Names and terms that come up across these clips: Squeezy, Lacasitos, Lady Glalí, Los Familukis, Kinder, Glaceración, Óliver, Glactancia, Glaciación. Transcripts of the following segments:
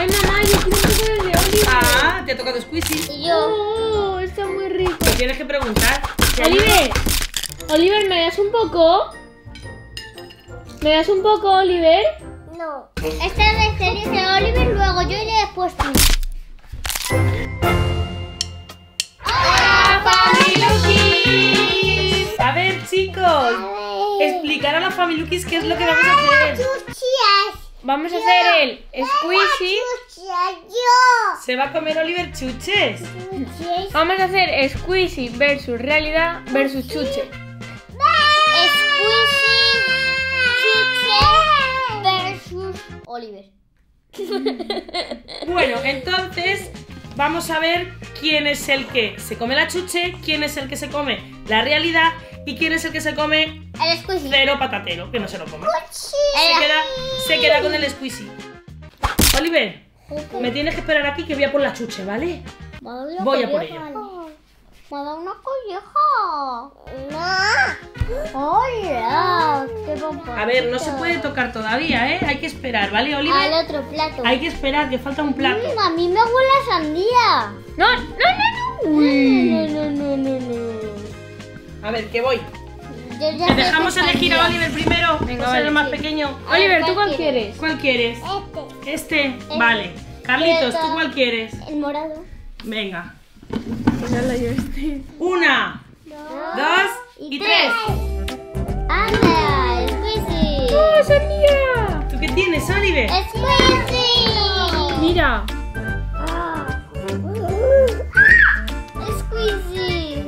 Ay, mamá, yo quiero tocar el de Óliver. Ah, te ha tocado Squeezy. Y yo. Oh, está muy rico. Te tienes que preguntar. Óliver, Óliver, ¿me das un poco? ¿Me das un poco, Óliver? No. Esta vez te dice Óliver, luego yo y después tú. ¡Hola, Familukis! A ver, chicos, explicar a los Familukis qué es lo que vamos a hacer. Vamos a hacer el Squeezy. Se va a comer Óliver chuches. Vamos a hacer Squeezy versus realidad versus chuche. Óliver. Bueno, entonces vamos a ver quién es el que se come la chuche, quién es el que se come la realidad y quién es el que se come el Squeezy. Cero patatero, que no se lo come. Se queda con el Squeezy. Óliver, me tienes que esperar aquí que voy a por la chuche, ¿vale? Voy a por ella. Me ha dado una colleja. ¡Hola! A ver, no se puede tocar todavía, ¿eh? Hay que esperar, ¿vale, Óliver? Al otro plato. Hay que esperar, que falta un plato. A mí me huele a sandía. ¡No, no, no, no! No. A ver, que voy. Te dejamos elegir a Óliver primero. Venga, vale, el más pequeño. Óliver, ¿tú cuál quieres? ¿Cuál quieres? Este. Vale. Carlitos, ¿tú cuál quieres? El morado. Venga. Una, dos y tres. ¡Anda! ¡Squeezy! ¡Oh, sandía! ¿Tú qué tienes, Óliver? ¡Squeezy! ¡Mira! ¡Squeezy!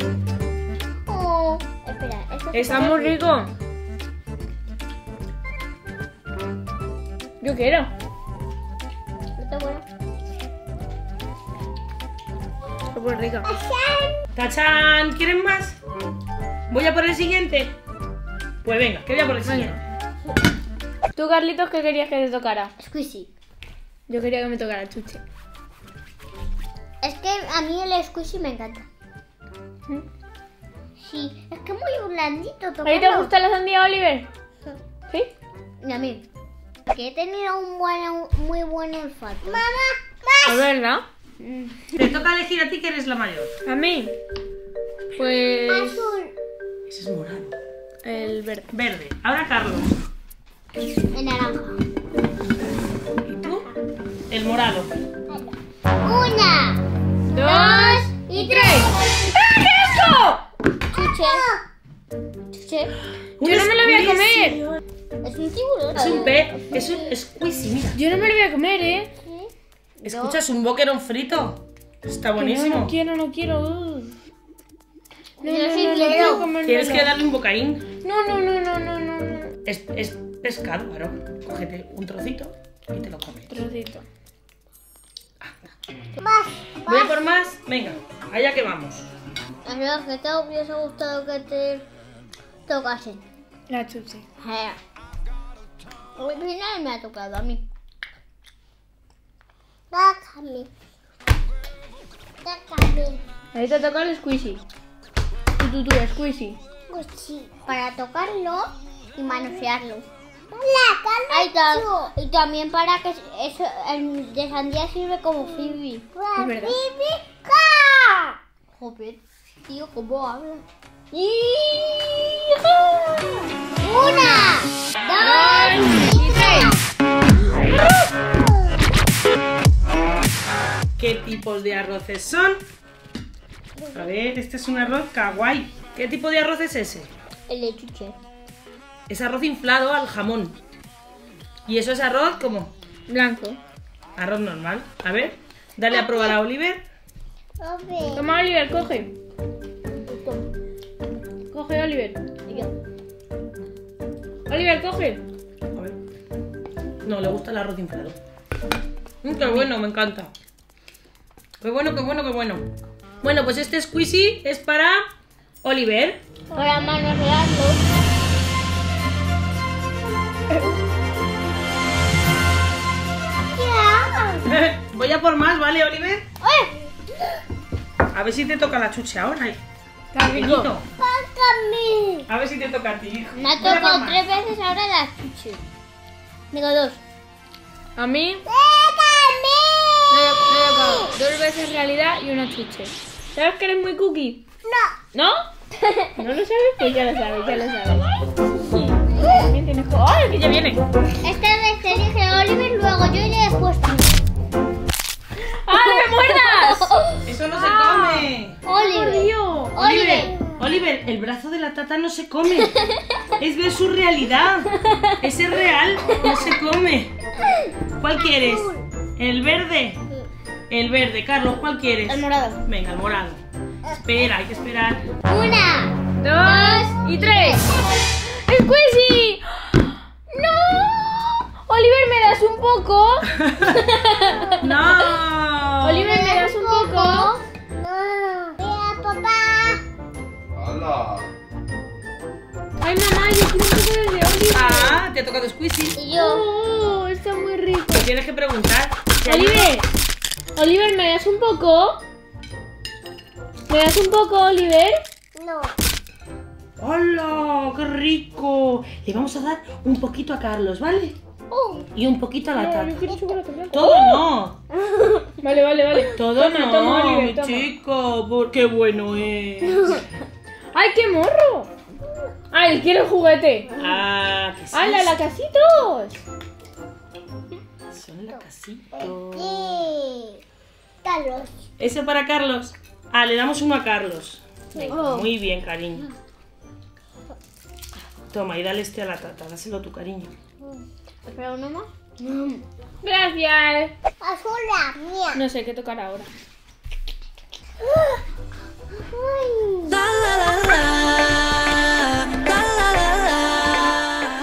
¡Oh! Espera, esto está muy rico. Yo quiero. Está bueno. Muy rica. ¡Tachán! ¿Quieren más? ¿Voy a por el siguiente? Pues venga, que voy a por el siguiente. Tú, Carlitos, ¿qué querías que te tocara? Squeezy. Yo quería que me tocara chuche. Es que a mí el Squeezy me encanta. Sí, es que es muy blandito tocarlo. ¿A ti te gusta la sandía, Óliver? Sí. ¿Sí? A mí. Que he tenido muy buen olfato. ¡Mamá! ¡Más! A ver, ¿no? Te toca elegir a ti que eres la mayor. ¿A mí? Pues... azul. Ese es morado. El verde. Verde. Ahora Carlos. El naranja. ¿Y tú? El morado. Una, dos y tres. ¡Qué rico! Chuche. Chuche. Yo no me lo voy a comer. Es un tiburón. Es un pez. Es un Squeezy, mira. Yo no me lo voy a comer, ¿eh? ¿Escuchas un boquerón frito? Está buenísimo. No quiero. No quiero. ¿Tienes que darle un bocaín? No. Es pescado, pero cógete un trocito y te lo comes. Trocito. Más. ¿Voy por más? Venga, allá que vamos. A mí lo que te hubiese gustado que te tocasen. La chuche. Al final me ha tocado a mí. Tócame. Ahí te toca el Squeezy. Tú, Squeezy. Para tocarlo y manosearlo. Y también para que eso, el de sandía sirve como Phoebe. Es verdad. Joder, tío, ¿cómo habla? Una, dos y tres. ¿Qué tipos de arroces son? A ver, este es un arroz kawaii. ¿Qué tipo de arroz es ese? El de chuche. Es arroz inflado al jamón. Y eso es arroz como... blanco. Arroz normal. A ver, dale a probar a Óliver. Toma, Óliver, coge. Coge, Óliver. Óliver, coge. A ver. No, le gusta el arroz inflado. Qué bueno, me encanta. Qué bueno. Bueno, pues este Squeezy es para Óliver. Para manosearlo. ¿Qué hago? Voy a por más, ¿vale, Óliver? A ver si te toca la chuche ahora. Carlitos. A ver si te toca a ti, hijo. Me ha tocado 3 veces ahora la chuche. Digo 2. A mí. ¡Tócame! dos veces realidad y una chuche. ¿Sabes que eres muy cookie? No. ¿No? ¿No lo sabes? Pues ya lo sabes, ya lo sabes. También tienes... ¡Ay, que ya viene! Esta vez te dije Óliver, luego yo y después tú. ¡Ah, no me muerdas! ¡Eso no se come! ¡Óliver! ¡Óliver! Óliver, el brazo de la tata no se come. Es ver su realidad. Ese es real, no se come. ¿Cuál quieres? ¿El verde? El verde, Carlos, ¿cuál quieres? El morado. Venga, el morado. Espera, hay que esperar. 1, 2 y 3. ¡Squeezy! ¡No! Óliver, ¿me das un poco? ¡No! Óliver, ¿me das un poco? Ay, mamá, yo quiero un poco de Óliver. Ah, te ha tocado Squeezy. Y yo. Oh, está muy rico. Te tienes que preguntar. Óliver, Óliver, ¿me das un poco? ¿Me das un poco, Óliver? No. ¡Hola! ¡Qué rico! Le vamos a dar un poquito a Carlos, ¿vale? Y un poquito a la tata. Todo no. Vale. Todo toma, no, toma, Óliver, mi chico. ¡Qué bueno es! ¡Ay, qué morro! ¡Ay, él quiere el juguete! ¡Ah, qué ¡Hala, es Lacasitos! Son Lacasitos. Sí. Carlos. Ese para Carlos. Ah, le damos uno a Carlos. Venga, muy bien, cariño. Toma, y dale este a la tata. Dáselo tu cariño. ¿Pero uno más? ¡Gracias! ¡Azula, mía! No sé qué tocar ahora.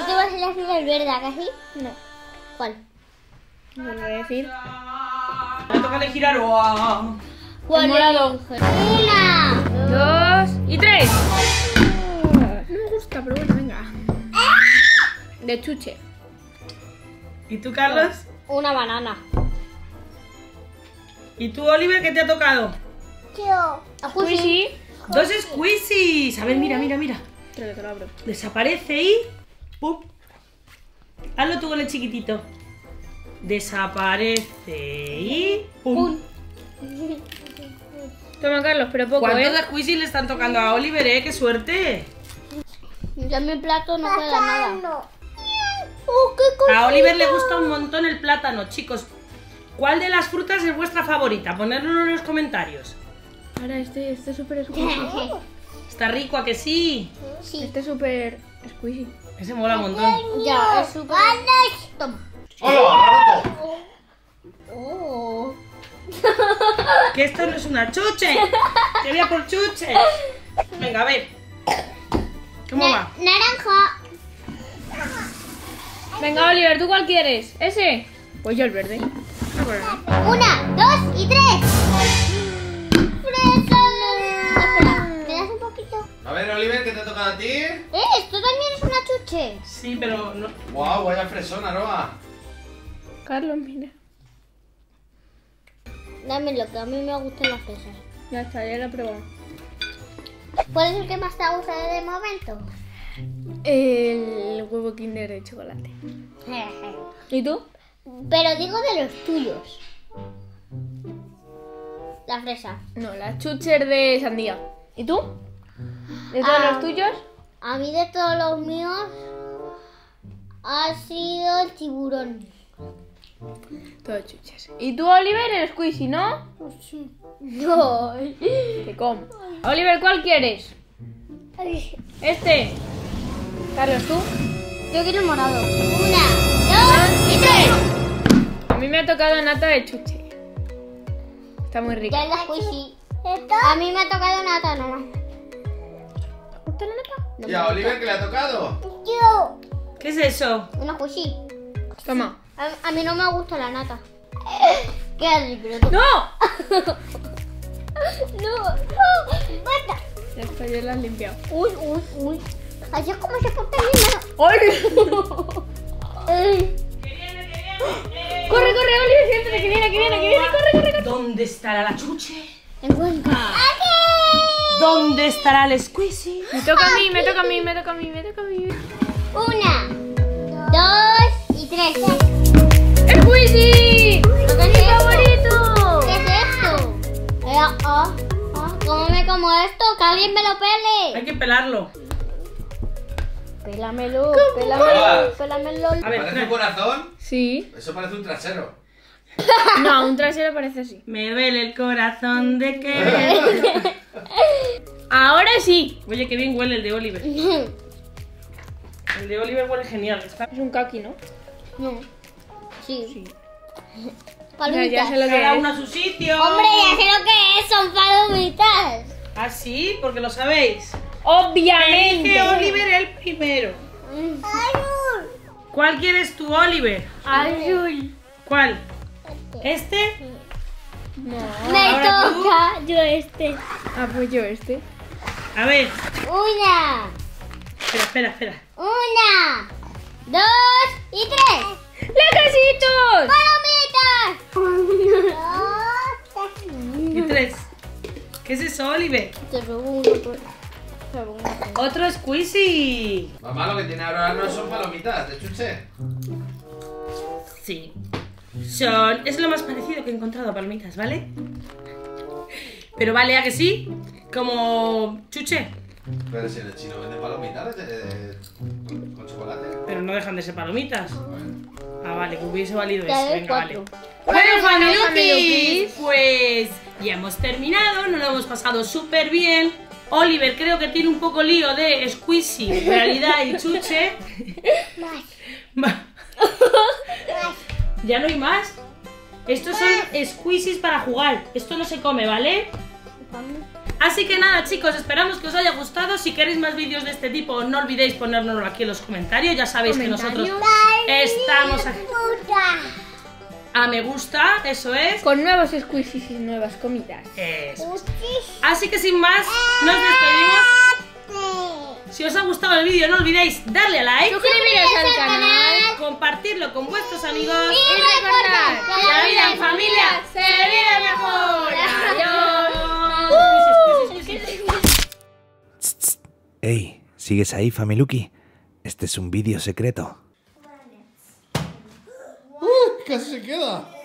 ¿Te vas a elegir el verde, casi? No. ¿Cuál? No lo voy a decir. Me toca elegir a Roa. ¿Cuál? El morado. 1, 2 y 3. No me gusta, pero bueno, venga. De chuche. ¿Y tú, Carlos? Una banana. ¿Y tú, Óliver, qué te ha tocado? Yo. Squeezy. Dos Squeezys. A ver, mira. Te lo abro. Desaparece y... ¡Pum! Hazlo tú con el chiquitito. Desaparece y... ¡Pum! Toma, Carlos, pero poco, ¿Cuántos Squeezys le están tocando a Óliver, ¡Qué suerte! Ya en mi plato no juega nada. A Óliver le gusta un montón el plátano, chicos. ¿Cuál de las frutas es vuestra favorita? Ponedlo en los comentarios. Ahora este es súper Squeezy. ¿Está rico a que sí? Sí. Este es súper Squeezy. Ese mola un montón. Ya, es súper... Toma. ¡Hola! ¡Oh! Que esto no es una chuche. Te voy a por chuche. Venga, a ver. ¿Cómo va? Naranja. Venga, Óliver, ¿tú cuál quieres? ¿Ese? Pues yo el verde. 1, 2 y 3. ¡Fresa! Espera, ¿me das un poquito? A ver, Óliver, ¿qué te toca a ti? Esto también es una chuche. Sí, pero no. ¡Guau, vaya fresona, Roa! Carlos, mira. Dámelo, que a mí me gustan las fresas. Ya está, ya la he probado. ¿Cuál es el que más te ha gustado de momento? El huevo Kinder de chocolate. ¿Y tú? Pero digo de los tuyos. La fresa. No, las chuches de sandía. ¿Y tú? ¿De todos los tuyos? A mí de todos los míos ha sido el tiburón. Todos chuches. ¿Y tú, Óliver, el Squeezy, no? Sí. No. Te como. Óliver, ¿cuál quieres? Este. Carlos, ¿tú? Yo quiero el morado. 1, 2 y 3. A mí me ha tocado nata de chuche. Está muy rica. Ya la Squeezy. A mí me ha tocado nata nomás. ¿Te gusta la nata? No. ¿Y a Óliver qué le ha tocado? Yo. ¿Qué es eso? Una Squeezy. Toma. A mí no me gusta la nata. ¿Qué haces, pero tú? ¡No! ¡No! ¡Basta! Esto yo lo he limpiado. Uy. Así es como se corta mi mano. ¡Ay! ¡Corre, Óliver! ¡Siéntate! ¡Que viene! ¡Corre! ¿Dónde estará la chuche? Encuentra. ¡Aquí! ¿Dónde estará el Squeezy? Me toca a mí. 1, 2 y 3. ¡Squeezy! ¡Mi favorito! ¿Qué es esto? ¡Alguien me lo pele! Hay que pelarlo. Pélamelo, pélamelo, pélamelo. A ver, ¿parece un corazón? Sí. Eso parece un trasero. No, un trasero parece así. Me duele el corazón de que... Ahora sí. Oye, qué bien huele el de Óliver. El de Óliver huele genial. Es un kaki, ¿no? No. Sí. Sí. Palomitas. Ya se lo queda uno a su sitio. Hombre, ya sé lo que es, son palomitas. ¿Ah, sí? Porque lo sabéis. Obviamente. Elige Óliver el primero. Azul. ¿Cuál quieres tú, Óliver? Azul. ¿Cuál? ¿Este? No. Me toca. Yo este. Ah, pues yo este. A ver. Una. Espera, espera, espera. Una, dos y tres. ¡Lacasitos! ¡Palomitas! Dos, tres. Y tres. ¿Qué es eso, Óliver? Te robo uno por... ¡Otro squeezy! Mamá, lo que tiene ahora no son palomitas, ¿de chuche? Sí. Son... Es lo más parecido que he encontrado a palomitas, ¿vale? Pero vale, ¿a que sí? Como... chuche. Pero si en el chino vende palomitas con chocolate. Pero no dejan de ser palomitas. Bueno. Ah, vale, que hubiese valido eso. Venga, vale. Bueno, Familukis, pues... ya hemos terminado, nos lo hemos pasado súper bien. Óliver creo que tiene un poco lío de squeezy, en realidad, y chuche. Más. ¿Ya no hay más? Estos son squeezies para jugar. Esto no se come, ¿vale? Así que nada, chicos, esperamos que os haya gustado. Si queréis más vídeos de este tipo, no olvidéis ponérnoslo aquí en los comentarios. Ya sabéis que nosotros estamos aquí. A me gusta, eso es. Con nuevos squeezies y nuevas comidas. Eso. Así que sin más, nos despedimos. Si os ha gustado el vídeo, no olvidéis darle a like, suscribiros al canal, compartirlo con vuestros amigos y recordad que la vida en familia se vive mejor. Adiós. Hey, ¿sigues ahí, Familuki? Este es un vídeo secreto. ¡Casi se queda!